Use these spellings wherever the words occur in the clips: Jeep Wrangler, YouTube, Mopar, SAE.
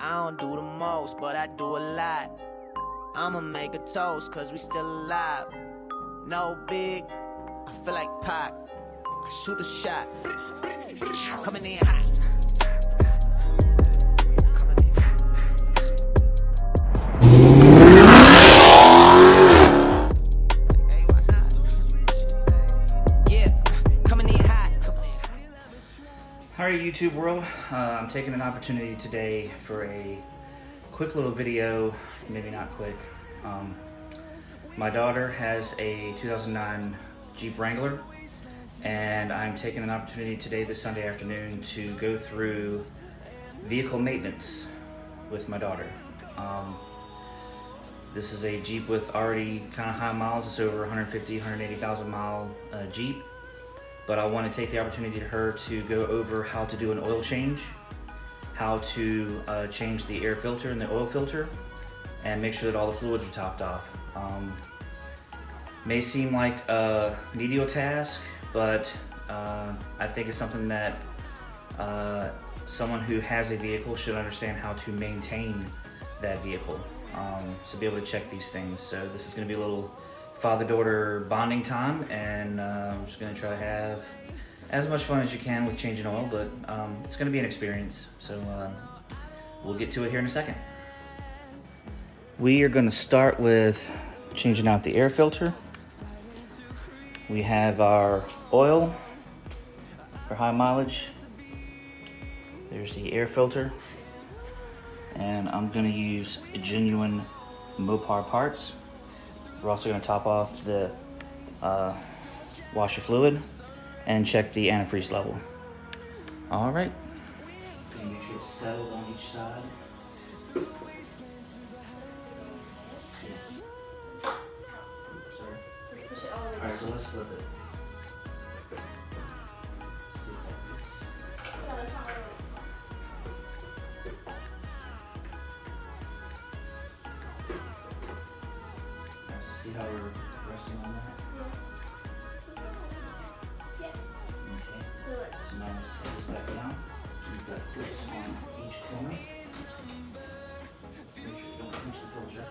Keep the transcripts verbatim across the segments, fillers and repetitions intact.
I don't do the most, but I do a lot. I'ma make a toast, cause we still alive. No big, I feel like Pac. I shoot a shot. I'm coming in hot. Alright, YouTube world, uh, I'm taking an opportunity today for a quick little video, maybe not quick. Um, my daughter has a two thousand nine Jeep Wrangler, and I'm taking an opportunity today, this Sunday afternoon, to go through vehicle maintenance with my daughter. Um, this is a Jeep with already kind of high miles. It's over one hundred fifty, one hundred eighty thousand mile uh, Jeep. But I want to take the opportunity to her to go over how to do an oil change, how to uh, change the air filter and the oil filter, and make sure that all the fluids are topped off. Um, may seem like a menial task, but uh, I think it's something that uh, someone who has a vehicle should understand how to maintain that vehicle, um, so be able to check these things. So this is going to be a little father-daughter bonding time, and uh, I'm just gonna try to have as much fun as you can with changing oil, but um, it's gonna be an experience, so uh, we'll get to it here in a second. We are gonna start with changing out the air filter. We have our oil for high mileage. There's the air filter, and I'm gonna use genuine Mopar parts. We're also going to top off the uh, washer fluid and check the antifreeze level. All right. Make sure it's settled on each side. Sorry. All right, so let's flip it. See how we're resting on that? Yeah. Okay. So now let's set this back down. We've got clips on each corner. Make sure you don't pinch the filter.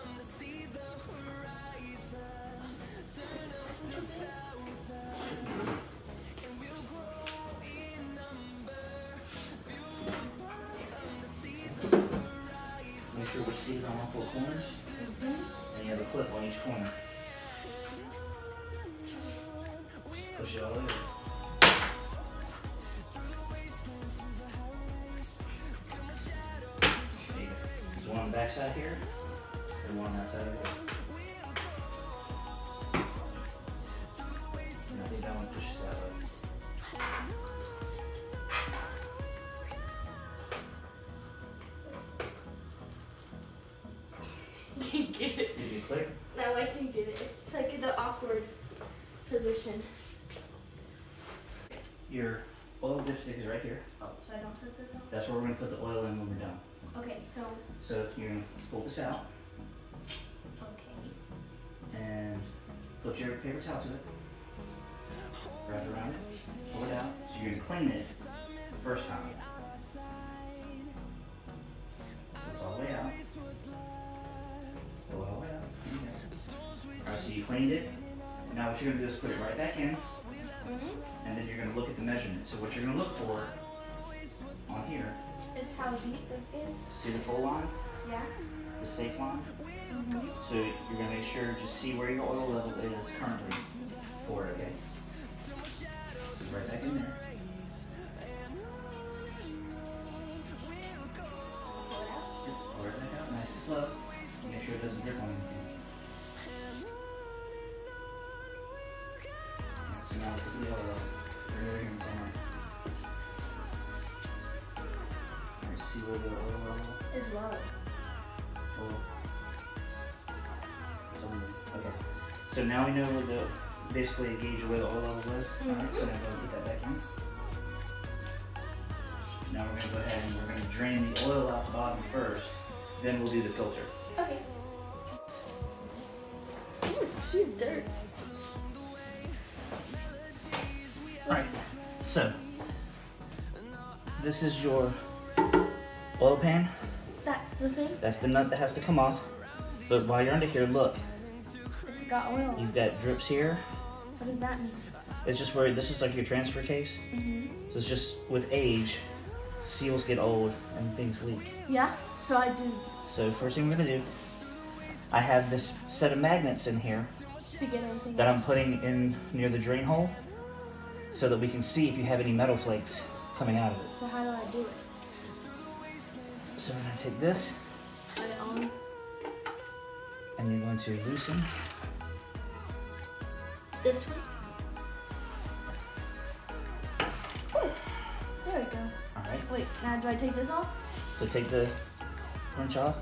Make sure we're seated on all four corners. Mm-hmm. And you have a clip on each corner. Push it all over. Okay. There's one on the back side here, and one on that side over there. And I think that one pushes that way. Get it. Did you click? No, I can't get it. It's like the awkward position. Your oil dipstick is right here. Oh. So I don't put this on? That's where we're going to put the oil in when we're done. Okay, so. So you're going to pull this out. Okay. And put your paper towel to it. Wrap it around it. Pull it out. So you're going to clean it the first time. It's all the way out. Alright, so you cleaned it. Now what you're going to do is put it right back in, and then you're going to look at the measurement. So what you're going to look for on here is how deep it is. See the full line? Yeah. The safe line? Mm-hmm. So you're going to make sure, just see where your oil level is currently for it, okay? Just right back in there. Pull it back out nice and slow. Make sure it doesn't drip on anything. So now let's put the oil right here somewhere. Alright, see where the oil level is? It's low. Oil. It's on the, okay. So now we know where the, basically gauge where the oil level is. Mm-hmm. Alright, so now we'll put that back in. Now we're going to go ahead and we're going to drain the oil out the bottom first. Then we'll do the filter. Okay. Ooh, she's dirt. Alright, so this is your oil pan. That The thing? That's the nut that has to come off. But while you're under here, look. It's got oil. You've got drips here. What does that mean? It's just where this is like your transfer case. Mm-hmm. So it's just with age, seals get old and things leak. Yeah, so I do. So first thing we're gonna do, I have this set of magnets in here to get everything that I'm putting in near the drain hole, so that we can see if you have any metal flakes coming out of it. So how do I do it? So we're gonna take this, put it on, and you're going to loosen this one. Oh, there we go. All right. Wait, now do I take this off? So take the wrench off.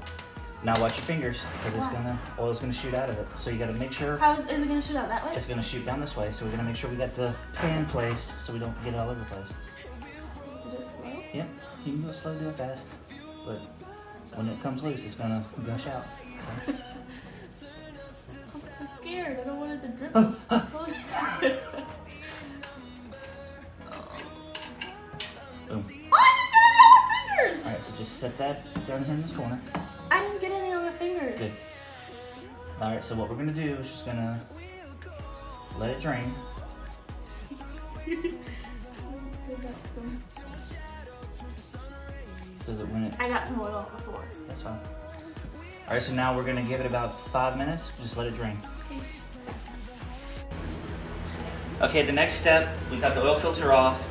Now watch your fingers, because it's gonna oil's gonna shoot out of it. So you gotta make sure. How is, is it gonna shoot out that way? It's gonna shoot down this way. So we're gonna make sure we got the pan placed, so we don't get it all over the place. Did it slow? Yep. You can do it slow, do it fast, but when it comes loose, it's gonna gush out. Okay? I'm scared. I don't want it to drip. Oh, oh. Boom. Oh, I didn't get any on my fingers. All right, so just set that down here in this corner. I didn't get any on my fingers. Good. All right, so what we're gonna do is just gonna let it drain. So that when it, I got some oil before. That's fine. All right, so now we're gonna give it about five minutes. Just let it drain. Okay. Okay, the next step, we got the oil filter off.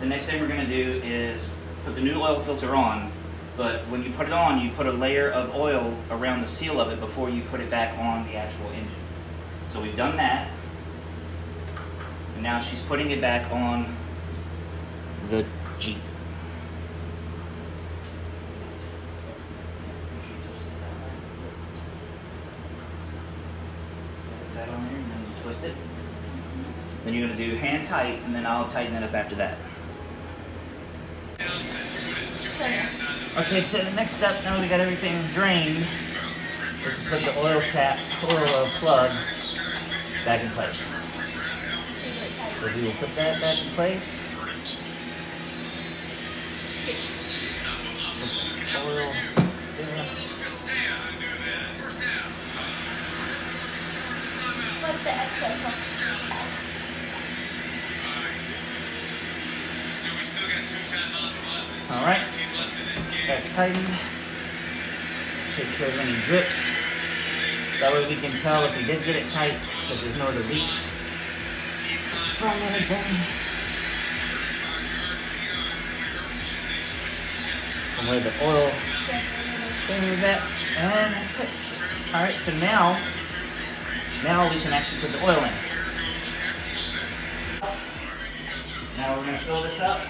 The next thing we're gonna do is put the new oil filter on. But when you put it on, you put a layer of oil around the seal of it before you put it back on the actual engine. So we've done that. And now she's putting it back on the Jeep. Put that on there and then you twist it. Then you're going to do hand tight, and then I'll tighten it up after that. Okay, so the next step, now we got everything drained, is to put the oil cap, oil plug, back in place. So we will put that back in place. Put the oil there. Put the excess. So we still got two ten knots left. All right. That's tightened. Take care of any drips. That way we can tell if we did get it tight, but there's no other leaks from anything. From where the oil thing was at, and that's it. All right. So now, now we can actually put the oil in. Now we're going to fill this up.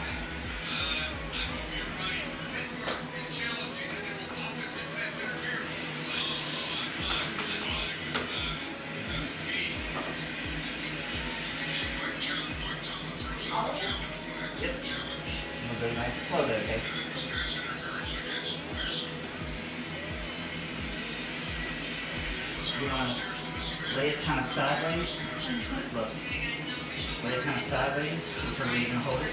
Yep. It'll go nice and slow there, okay? You want to lay it kind of sideways. Look. Lay it kind of sideways, whichever way you can hold it,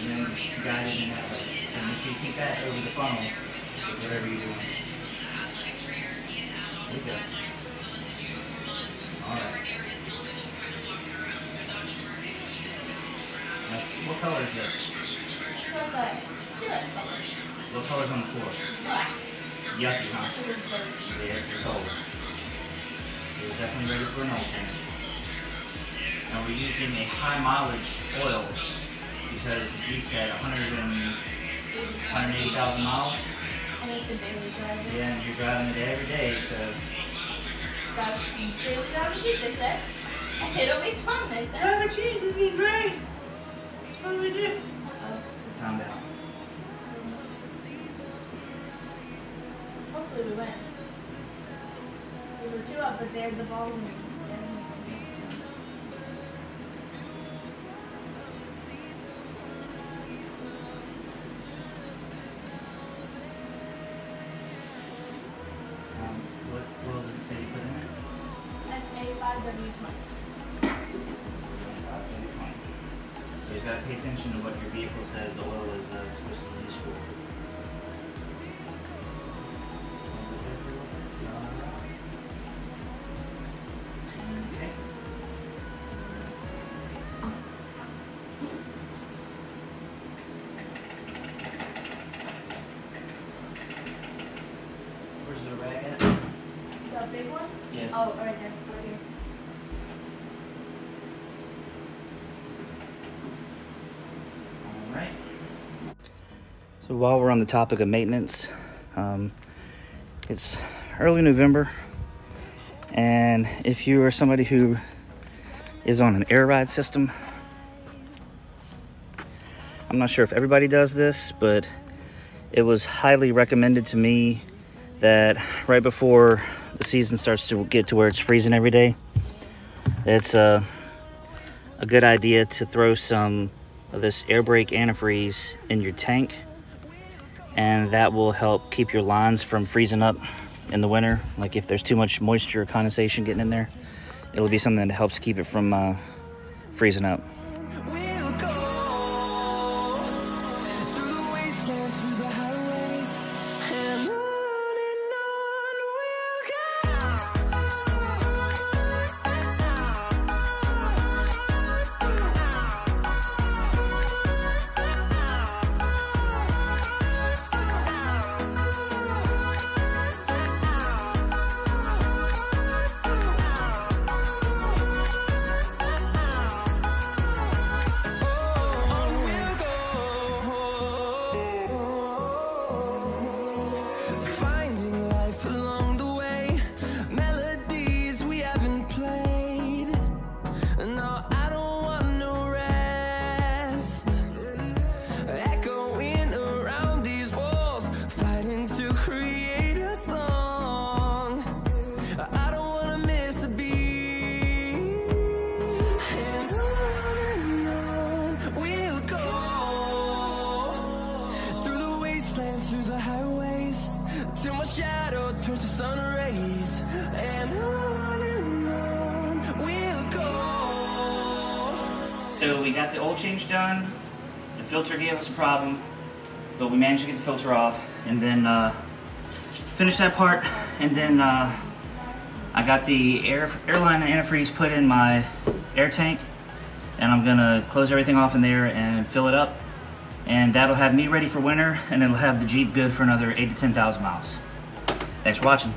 and then guide it in that way. So make sure you keep that over the funnel, whatever you're doing. There you go. Alright. What color is this? What color is on the floor? Yucky, huh? Yeah, it's cold. You're definitely ready for an old thing. Now we're using a high mileage oil because the Jeep's at one hundred eighty thousand miles. And it's a daily drive. Yeah, and you're driving it every day, so. Drive a Jeep, they said. It'll be fun, they said. Drive a Jeep, it'll be great. What do we do? Uh-oh. Timed out. Hopefully we win. We were two up, but they had the volume. S A E five W twenty. So you've got to pay attention to what your vehicle says the oil is uh, supposed to be used for. That big one? Yeah. Oh, right there. Right here. All right. So while we're on the topic of maintenance, um, it's early November, and if you are somebody who is on an air ride system, I'm not sure if everybody does this, but it was highly recommended to me that right before the season starts to get to where it's freezing every day, it's uh, a good idea to throw some of this air brake antifreeze in your tank, and that will help keep your lines from freezing up in the winter. Like if there's too much moisture or condensation getting in there, it'll be something that helps keep it from uh, freezing up. So we got the oil change done, the filter gave us a problem, but we managed to get the filter off, and then uh, finished that part, and then uh, I got the air, airline antifreeze put in my air tank, and I'm gonna close everything off in there and fill it up, and that'll have me ready for winter, and it'll have the Jeep good for another eight to ten thousand miles. Thanks for watching.